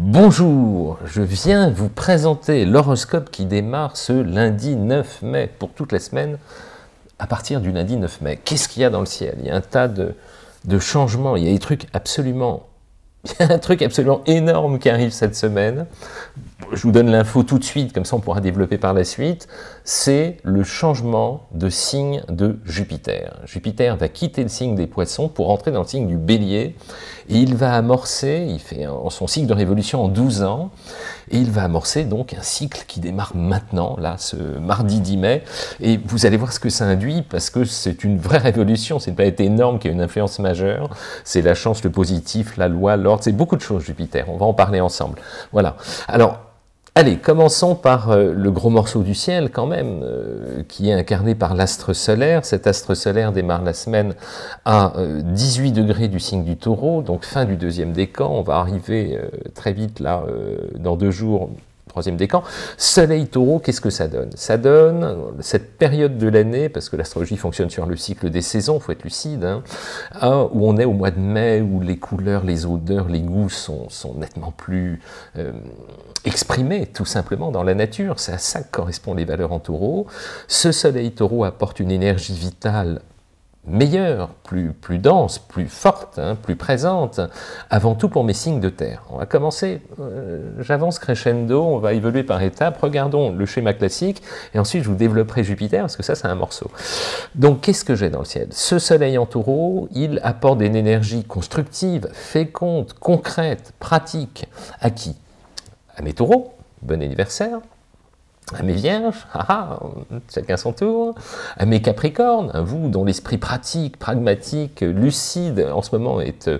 Bonjour, je viens vous présenter l'horoscope qui démarre ce lundi 9 mai, pour toute la semaine, à partir du lundi 9 mai. Qu'est-ce qu'il y a dans le ciel? Il y a un tas de changements, il y a un truc absolument énorme qui arrive cette semaine. Je vous donne l'info tout de suite, comme ça on pourra développer par la suite. C'est le changement de signe de Jupiter. Jupiter va quitter le signe des Poissons pour entrer dans le signe du Bélier. Et il va amorcer, il fait son cycle de révolution en 12 ans, et il va amorcer donc un cycle qui démarre maintenant, là, ce mardi 10 mai. Et vous allez voir ce que ça induit, parce que c'est une vraie révolution, c'est une planète énorme qui a une influence majeure. C'est la chance, le positif, la loi, l'ordre, c'est beaucoup de choses, Jupiter. On va en parler ensemble. Voilà. Alors, allez, commençons par le gros morceau du ciel quand même, qui est incarné par l'astre solaire. Cet astre solaire démarre la semaine à 18 degrés du signe du Taureau, donc fin du deuxième décan. On va arriver très vite là, dans 2 jours, troisième décan. Soleil Taureau, qu'est-ce que ça donne? Ça donne cette période de l'année, parce que l'astrologie fonctionne sur le cycle des saisons, il faut être lucide, hein, où on est au mois de mai, où les couleurs, les odeurs, les goûts sont nettement plus... exprimé tout simplement dans la nature, c'est à ça que correspondent les valeurs en taureau. Ce soleil taureau apporte une énergie vitale meilleure, plus dense, plus forte, hein, plus présente, avant tout pour mes signes de terre. On va commencer, j'avance crescendo, on va évoluer par étapes, regardons le schéma classique, et ensuite je vous développerai Jupiter, parce que ça c'est un morceau. Donc qu'est-ce que j'ai dans le ciel? Ce soleil en taureau, il apporte une énergie constructive, féconde, concrète, pratique, à qui? À mes taureaux, bon anniversaire, à mes vierges, haha, chacun son tour, à mes capricornes, à vous dont l'esprit pratique, pragmatique, lucide, en ce moment est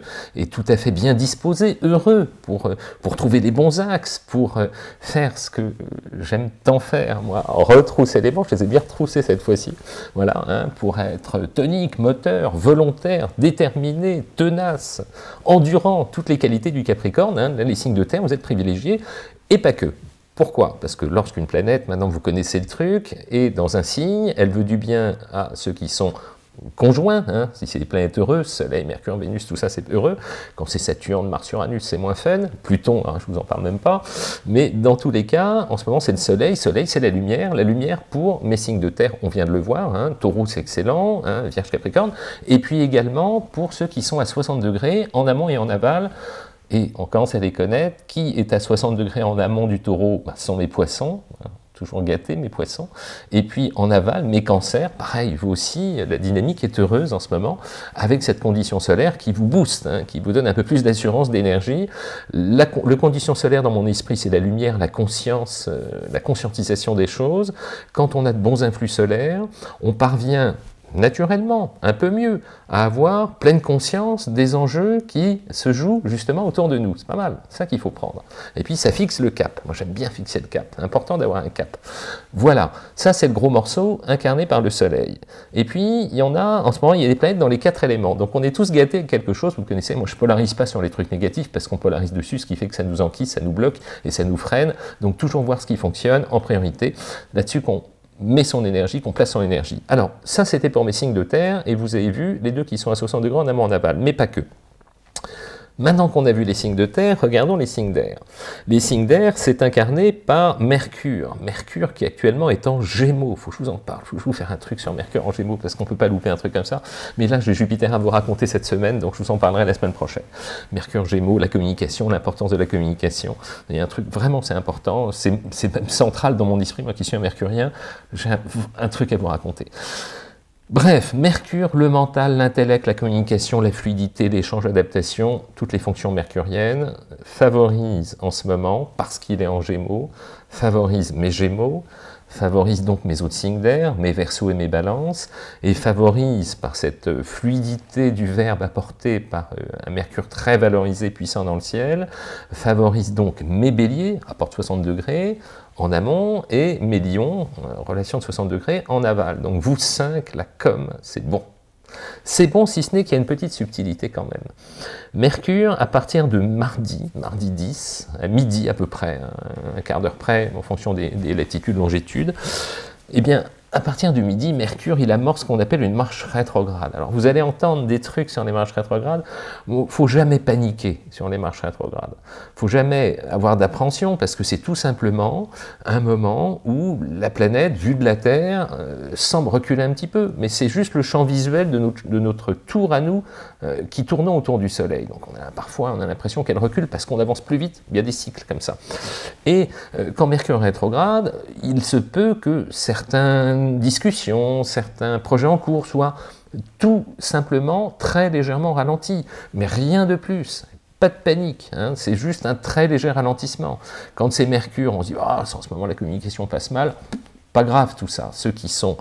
tout à fait bien disposé, heureux, pour trouver les bons axes, pour faire ce que j'aime tant faire, moi, retrousser les manches, je les ai bien retroussées cette fois-ci, voilà, hein, pour être tonique, moteur, volontaire, déterminé, tenace, endurant, toutes les qualités du capricorne, hein, là, les signes de terre, vous êtes privilégiés, et pas que. Pourquoi? Parce que lorsqu'une planète, maintenant vous connaissez le truc, est dans un signe, elle veut du bien à ceux qui sont conjoints, hein, si c'est des planètes heureuses, Soleil, Mercure, Vénus, tout ça c'est heureux, quand c'est Saturne, Mars, Uranus, c'est moins fun, Pluton, hein, je vous en parle même pas, mais dans tous les cas, en ce moment c'est le Soleil c'est la lumière pour mes signes de terre, on vient de le voir, hein, Taureau c'est excellent, hein, Vierge, Capricorne, et puis également pour ceux qui sont à 60 degrés, en amont et en aval, et on commence à les connaître. Qui est à 60 degrés en amont du taureau? Ce sont mes poissons, hein, toujours gâtés mes poissons, et puis en aval, mes cancers, pareil, vous aussi, la dynamique est heureuse en ce moment, avec cette condition solaire qui vous booste, hein, qui vous donne un peu plus d'assurance, d'énergie. Le condition solaire dans mon esprit, c'est la lumière, la conscience, la conscientisation des choses. Quand on a de bons influx solaires, on parvient... naturellement, un peu mieux, à avoir pleine conscience des enjeux qui se jouent justement autour de nous. C'est pas mal, c'est ça qu'il faut prendre. Et puis ça fixe le cap. Moi j'aime bien fixer le cap, c'est important d'avoir un cap. Voilà, ça c'est le gros morceau incarné par le soleil. Et puis il y en a, en ce moment il y a des planètes dans les 4 éléments, donc on est tous gâtés avec quelque chose, vous le connaissez, moi je polarise pas sur les trucs négatifs parce qu'on polarise dessus, ce qui fait que ça nous enquise, ça nous bloque et ça nous freine, donc toujours voir ce qui fonctionne en priorité, là-dessus qu'on met son énergie, qu'on place son énergie. Alors, ça c'était pour mes signes de terre, et vous avez vu les deux qui sont à 60 degrés en amont en aval, mais pas que. Maintenant qu'on a vu les signes de terre, regardons les signes d'air. Les signes d'air, c'est incarné par Mercure. Mercure qui actuellement est en Gémeaux. Faut que je vous en parle, faut que je vous fasse un truc sur Mercure en Gémeaux, parce qu'on peut pas louper un truc comme ça. Mais là, j'ai Jupiter à vous raconter cette semaine, donc je vous en parlerai la semaine prochaine. Mercure, Gémeaux, la communication, l'importance de la communication. Il y a un truc, vraiment, c'est important, c'est même central dans mon esprit, moi qui suis un mercurien, j'ai un truc à vous raconter. Bref, Mercure, le mental, l'intellect, la communication, la fluidité, l'échange, l'adaptation, toutes les fonctions mercuriennes favorisent en ce moment, parce qu'il est en Gémeaux, favorisent mes Gémeaux, favorisent donc mes autres signes d'air, mes Verseaux et mes Balances, et favorisent par cette fluidité du verbe apporté par un Mercure très valorisé, puissant dans le ciel, favorisent donc mes Béliers, apporte 60 degrés, en amont, et mes lions, relation de 60 degrés, en aval. Donc vous 5, la com, c'est bon. C'est bon, si ce n'est qu'il y a une petite subtilité quand même. Mercure, à partir de mardi 10, à midi à peu près, un quart d'heure près, en fonction des latitudes, longitudes, eh bien, à partir du midi, Mercure, il amorce ce qu'on appelle une marche rétrograde. Alors, vous allez entendre des trucs sur les marches rétrogrades. Il ne faut jamais paniquer sur les marches rétrogrades. Il ne faut jamais avoir d'appréhension, parce que c'est tout simplement un moment où la planète, vue de la Terre, semble reculer un petit peu. Mais c'est juste le champ visuel de notre tour à nous qui tournons autour du Soleil. Donc, parfois, on a l'impression qu'elle recule parce qu'on avance plus vite. Il y a des cycles comme ça. Et quand Mercure rétrograde, il se peut que certains discussions, certains projets en cours soient tout simplement très légèrement ralentis, mais rien de plus, pas de panique, hein, c'est juste un très léger ralentissement. Quand c'est Mercure, on se dit « Ah, en ce moment la communication passe mal », pas grave tout ça. Ceux qui sont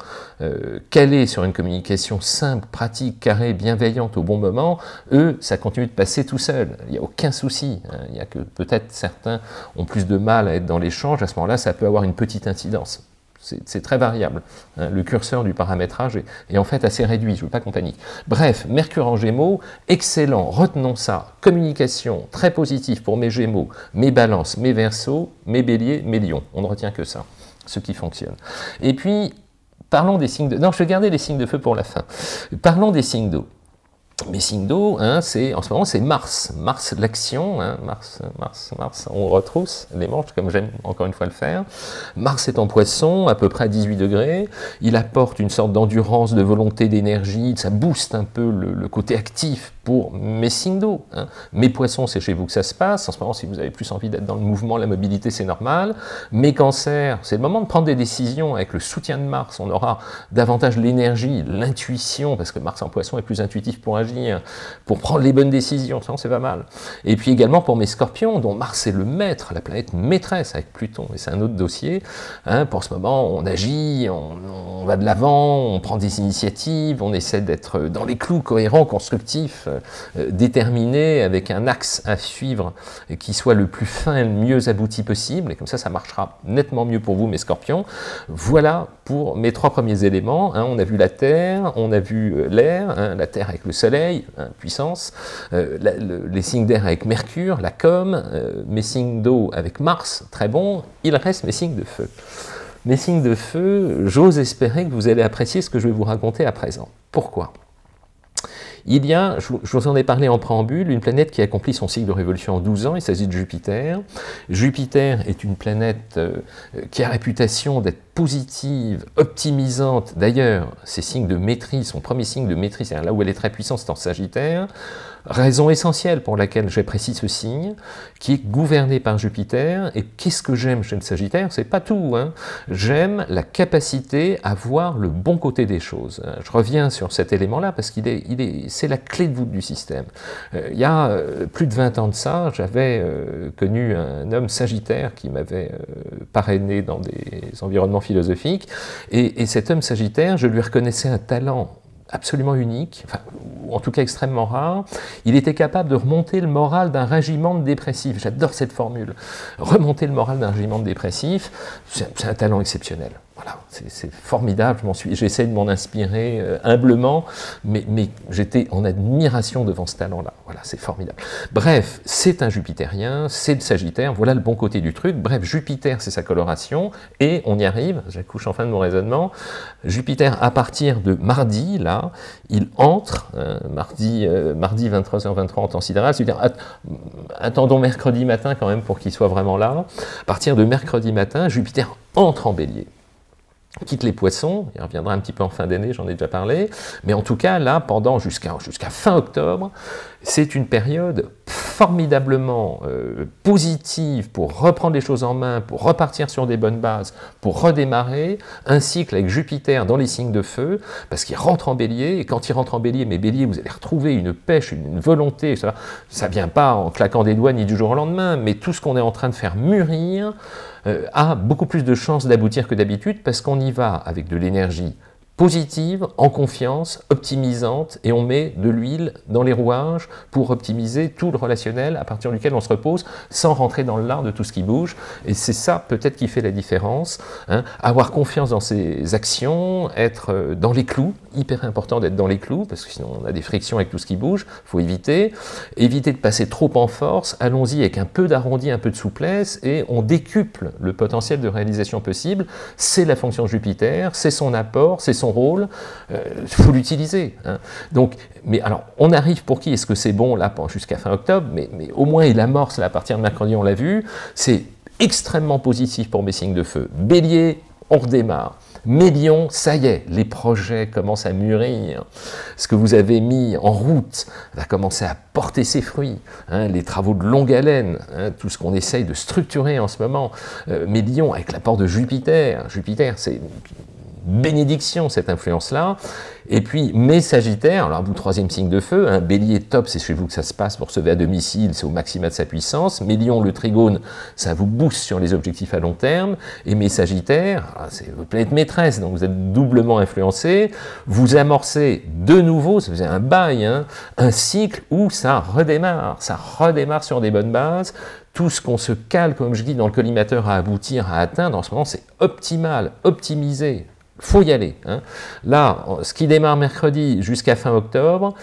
calés sur une communication simple, pratique, carrée, bienveillante au bon moment, eux, ça continue de passer tout seul. Il n'y a aucun souci. Hein. Il n'y a que peut-être certains ont plus de mal à être dans l'échange. À ce moment-là, ça peut avoir une petite incidence. C'est très variable. Le curseur du paramétrage est en fait assez réduit, je ne veux pas qu'on panique. Bref, Mercure en Gémeaux, excellent, retenons ça. Communication, très positive pour mes Gémeaux, mes Balances, mes Verseaux, mes Béliers, mes Lions. On ne retient que ça, ce qui fonctionne. Et puis, parlons des signes de... Non, je vais garder les signes de feu pour la fin. Parlons des signes d'eau. Mes signes d'eau, hein, en ce moment, c'est Mars. Mars, l'action, hein, Mars, on retrousse les manches, comme j'aime encore une fois le faire. Mars est en Poissons, à peu près à 18 degrés. Il apporte une sorte d'endurance, de volonté, d'énergie. Ça booste un peu le côté actif pour mes signes d'eau. Hein. Mes Poissons, c'est chez vous que ça se passe. En ce moment, si vous avez plus envie d'être dans le mouvement, la mobilité, c'est normal. Mes Cancers, c'est le moment de prendre des décisions. Avec le soutien de Mars, on aura davantage l'énergie, l'intuition, parce que Mars en Poissons est plus intuitif pour agir, pour prendre les bonnes décisions, c'est pas mal. Et puis également pour mes Scorpions, dont Mars est le maître, la planète maîtresse avec Pluton, et c'est un autre dossier, hein, pour ce moment on agit, on va de l'avant, on prend des initiatives, on essaie d'être dans les clous, cohérents, constructifs, déterminés, avec un axe à suivre qui soit le plus fin et le mieux abouti possible, et comme ça, ça marchera nettement mieux pour vous mes Scorpions. Voilà pour mes trois premiers éléments, hein. On a vu la Terre, on a vu l'air, hein, la Terre avec le Soleil, puissance, les signes d'air avec Mercure, la com, mes signes d'eau avec Mars, très bon, il reste mes signes de feu. Mes signes de feu, j'ose espérer que vous allez apprécier ce que je vais vous raconter à présent. Pourquoi ? Il y a, je vous en ai parlé en préambule, une planète qui accomplit son cycle de révolution en 12 ans, il s'agit de Jupiter. Jupiter est une planète qui a réputation d'être positive, optimisante. D'ailleurs, ses signes de maîtrise, son premier signe de maîtrise, là où elle est très puissante, c'est en Sagittaire. Raison essentielle pour laquelle j'apprécie ce signe, qui est gouverné par Jupiter. Et qu'est-ce que j'aime chez le Sagittaire? C'est pas tout, hein. J'aime la capacité à voir le bon côté des choses. Je reviens sur cet élément-là parce qu'il est, c'est la clé de voûte du système. Il y a plus de 20 ans de ça, j'avais connu un homme Sagittaire qui m'avait parrainé dans des environnements philosophiques. Et cet homme Sagittaire, je lui reconnaissais un talent absolument unique, enfin, ou en tout cas extrêmement rare. Il était capable de remonter le moral d'un régiment de dépressifs. J'adore cette formule. Remonter le moral d'un régiment de dépressifs, c'est un talent exceptionnel. Voilà, c'est formidable, j'essaie de m'en inspirer humblement, mais j'étais en admiration devant ce talent-là. Voilà, c'est formidable. Bref, c'est un jupitérien, c'est le Sagittaire, voilà le bon côté du truc. Bref, Jupiter, c'est sa coloration, et on y arrive, j'accouche enfin de mon raisonnement. Jupiter, à partir de mardi, là, il entre, mardi 23h23 en temps sidéral, c'est-à-dire attendons mercredi matin quand même pour qu'il soit vraiment là. À partir de mercredi matin, Jupiter entre en Bélier. Quitte les Poissons, il reviendra un petit peu en fin d'année, j'en ai déjà parlé, mais en tout cas, là, pendant jusqu'à fin octobre, c'est une période formidablement positive pour reprendre les choses en main, pour repartir sur des bonnes bases, pour redémarrer un cycle avec Jupiter dans les signes de feu, parce qu'il rentre en Bélier, et quand il rentre en Bélier, mes Béliers, vous allez retrouver une pêche, une volonté, ça vient pas en claquant des doigts ni du jour au lendemain, mais tout ce qu'on est en train de faire mûrir a beaucoup plus de chances d'aboutir que d'habitude, parce qu'on y va avec de l'énergie positive, en confiance, optimisante, et on met de l'huile dans les rouages pour optimiser tout le relationnel à partir duquel on se repose, sans rentrer dans le lard de tout ce qui bouge. Et c'est ça peut-être qui fait la différence, hein. Avoir confiance dans ses actions, être dans les clous, hyper important d'être dans les clous, parce que sinon on a des frictions avec tout ce qui bouge, il faut éviter de passer trop en force, allons-y avec un peu d'arrondi, un peu de souplesse, et on décuple le potentiel de réalisation possible. C'est la fonction Jupiter, c'est son apport, c'est son rôle, faut l'utiliser, hein. Donc, mais alors, on arrive pour qui est-ce que c'est bon là jusqu'à fin octobre, mais au moins il amorce là, à partir de mercredi, on l'a vu, c'est extrêmement positif pour mes signes de feu. Bélier, on redémarre. Médion, ça y est, les projets commencent à mûrir. Ce que vous avez mis en route va commencer à porter ses fruits, hein, les travaux de longue haleine, hein, tout ce qu'on essaye de structurer en ce moment. Médion, avec l'apport de Jupiter, Jupiter, c'est bénédiction, cette influence-là. Et puis, mes Sagittaires, alors vous, troisième signe de feu, hein, Bélier, top, c'est chez vous que ça se passe, vous recevez à domicile, c'est au maximum de sa puissance. Mes Lions, le trigone, ça vous booste sur les objectifs à long terme. Et mes Sagittaires, c'est votre planète maîtresse, donc vous êtes doublement influencé. Vous amorcez de nouveau, ça faisait un bail, hein, un cycle où ça redémarre sur des bonnes bases. Tout ce qu'on se cale, comme je dis, dans le collimateur à aboutir, à atteindre, en ce moment, c'est optimal, optimisé. Faut y aller, hein. Là, ce qui démarre mercredi jusqu'à fin octobre,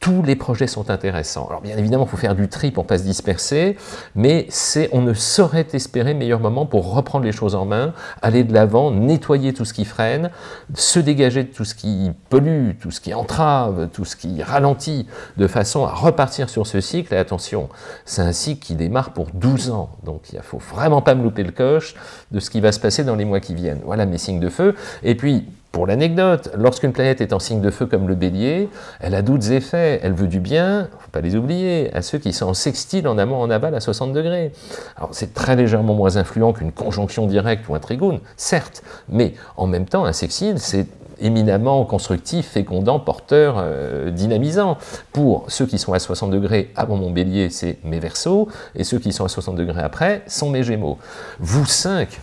tous les projets sont intéressants. Alors bien évidemment, il faut faire du tri pour ne pas se disperser, mais on ne saurait espérer meilleur moment pour reprendre les choses en main, aller de l'avant, nettoyer tout ce qui freine, se dégager de tout ce qui pollue, tout ce qui entrave, tout ce qui ralentit, de façon à repartir sur ce cycle. Et attention, c'est un cycle qui démarre pour 12 ans, donc il ne faut vraiment pas me louper le coche de ce qui va se passer dans les mois qui viennent. Voilà mes signes de feu. Et puis, pour l'anecdote, lorsqu'une planète est en signe de feu comme le Bélier, elle a d'autres effets, elle veut du bien, faut pas les oublier, à ceux qui sont en sextile, en amont, en aval, à 60 degrés. Alors c'est très légèrement moins influent qu'une conjonction directe ou un trigone, certes, mais en même temps, un sextile, c'est éminemment constructif, fécondant, porteur, dynamisant. Pour ceux qui sont à 60 degrés avant mon Bélier, c'est mes Verseaux, et ceux qui sont à 60 degrés après sont mes Gémeaux. Vous cinq,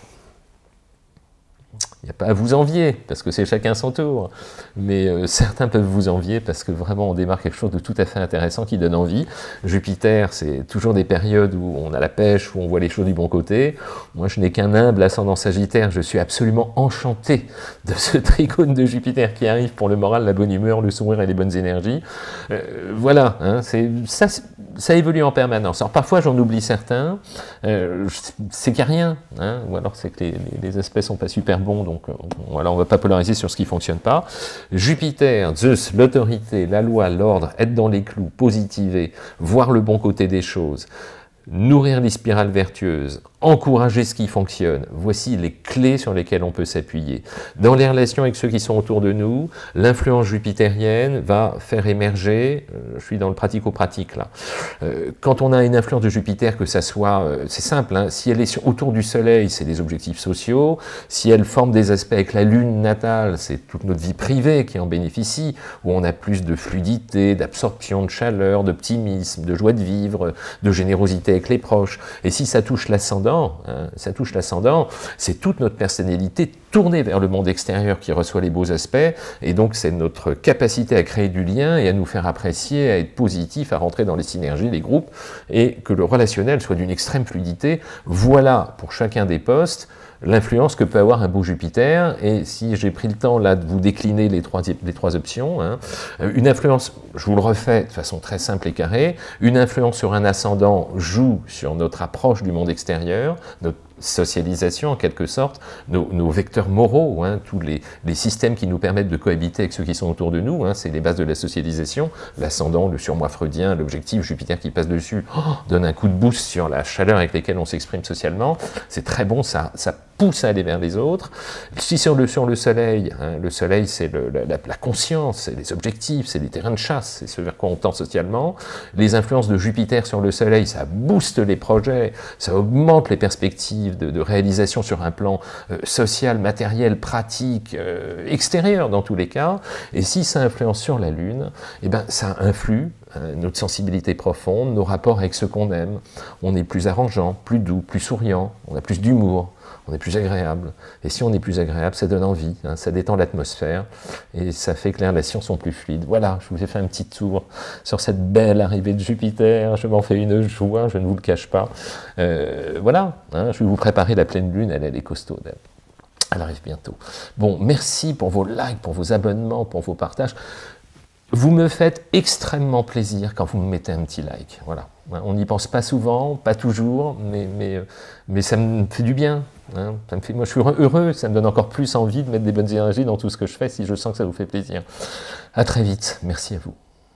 il n'y a pas à vous envier, parce que c'est chacun son tour, mais certains peuvent vous envier, parce que vraiment on démarre quelque chose de tout à fait intéressant qui donne envie. Jupiter, c'est toujours des périodes où on a la pêche, où on voit les choses du bon côté. Moi je n'ai qu'un humble ascendant Sagittaire, je suis absolument enchanté de ce trigone de Jupiter qui arrive pour le moral, la bonne humeur, le sourire et les bonnes énergies. Voilà, hein, ça évolue en permanence. Alors parfois j'en oublie certains, c'est qu'il n'y a rien, hein, ou alors c'est que les aspects ne sont pas super bons, donc voilà, on ne va pas polariser sur ce qui ne fonctionne pas. Jupiter, Zeus, l'autorité, la loi, l'ordre, être dans les clous, positiver, voir le bon côté des choses, nourrir les spirales vertueuses, encourager ce qui fonctionne. Voici les clés sur lesquelles on peut s'appuyer. Dans les relations avec ceux qui sont autour de nous, l'influence jupitérienne va faire émerger, je suis dans le pratico-pratique là, quand on a une influence de Jupiter, que ça soit, c'est simple, hein, si elle est autour du Soleil, c'est les objectifs sociaux, si elle forme des aspects avec la Lune natale, c'est toute notre vie privée qui en bénéficie, où on a plus de fluidité, d'absorption, de chaleur, d'optimisme, de joie de vivre, de générosité avec les proches. Et si ça touche l'ascendant, ça touche l'ascendant, c'est toute notre personnalité tournée vers le monde extérieur qui reçoit les beaux aspects, et donc c'est notre capacité à créer du lien et à nous faire apprécier, à être positif, à rentrer dans les synergies, les groupes, et que le relationnel soit d'une extrême fluidité. Voilà pour chacun des postes l'influence que peut avoir un beau Jupiter. Et si j'ai pris le temps là de vous décliner les trois options, hein, une influence, je vous le refais de façon très simple et carrée, une influence sur un ascendant joue sur notre approche du monde extérieur, notre socialisation en quelque sorte, nos vecteurs moraux, hein, tous les systèmes qui nous permettent de cohabiter avec ceux qui sont autour de nous, hein, c'est les bases de la socialisation. L'ascendant, le surmoi freudien, l'objectif, Jupiter qui passe dessus, donne un coup de boost sur la chaleur avec laquelle on s'exprime socialement, c'est très bon, ça pousse à aller vers les autres. Si sur le Soleil, hein, le Soleil c'est la conscience, c'est les objectifs, c'est les terrains de chasse, c'est ce vers quoi on tend socialement. Les influences de Jupiter sur le Soleil, ça booste les projets, ça augmente les perspectives de réalisation sur un plan social, matériel, pratique, extérieur dans tous les cas. Et si ça influence sur la Lune, eh ben, ça influe notre sensibilité profonde, nos rapports avec ce qu'on aime. On est plus arrangeant, plus doux, plus souriant, on a plus d'humour, on est plus agréable. Et si on est plus agréable, ça donne envie, hein, ça détend l'atmosphère et ça fait que les relations sont plus fluides. Voilà, je vous ai fait un petit tour sur cette belle arrivée de Jupiter, je m'en fais une joie, je ne vous le cache pas. Voilà, hein, je vais vous préparer la pleine lune, elle est costaud. Elle arrive bientôt. Bon, merci pour vos likes, pour vos abonnements, pour vos partages. Vous me faites extrêmement plaisir quand vous me mettez un petit like. Voilà. On n'y pense pas souvent, pas toujours, mais ça me fait du bien. Hein. Ça me fait, moi, je suis heureux, ça me donne encore plus envie de mettre des bonnes énergies dans tout ce que je fais si je sens que ça vous fait plaisir. À très vite. Merci à vous.